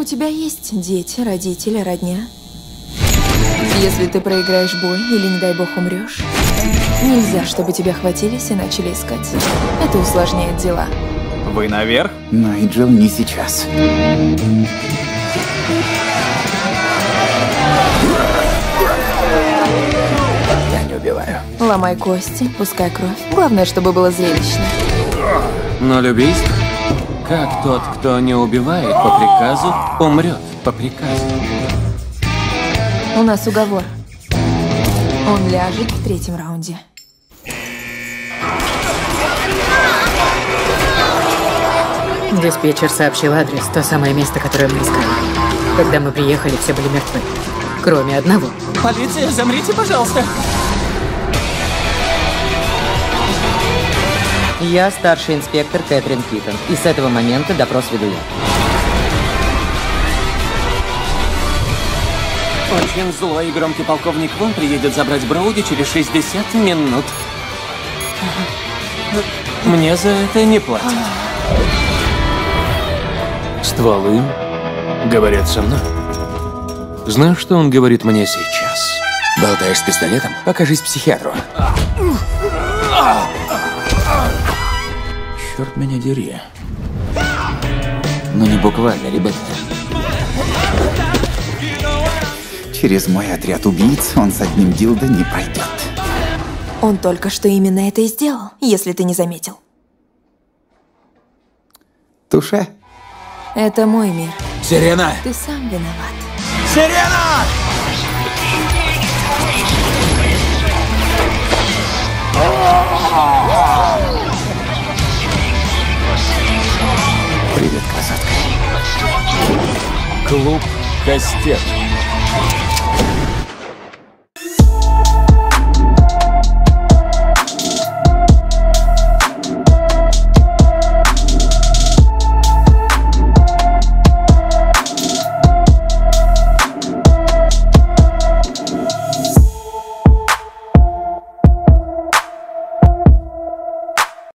У тебя есть дети, родители, родня. Если ты проиграешь бой или, не дай бог, умрешь, нельзя, чтобы тебя хватились и начали искать. Это усложняет дела. Вы наверх? Найджел, не сейчас. Я не убиваю. Ломай кости, пускай кровь. Главное, чтобы было зрелищно. Но любейство. Как тот, кто не убивает по приказу, умрет по приказу. У нас уговор. Он ляжет в 3-м раунде. Диспетчер сообщил адрес, то самое место, которое мы искали. Когда мы приехали, все были мертвы. Кроме одного. Полиция, замрите, пожалуйста. Я старший инспектор Кэтрин Китон, и с этого момента допрос веду я. Очень злой и громкий полковник Вон приедет забрать Броуди через 60 минут. Мне за это не платят. Стволы говорят со мной. Знаю, что он говорит мне сейчас. Болтаешь с пистолетом? Покажись психиатру. Черт меня дери. Ну не буквально, ребята. Через мой отряд убийц он с одним дилдо не пройдет. Он только что именно это и сделал, если ты не заметил. Туша. Это мой мир. Сирена! Ты сам виноват. Сирена! Привет, красотка. Клуб «Кастет».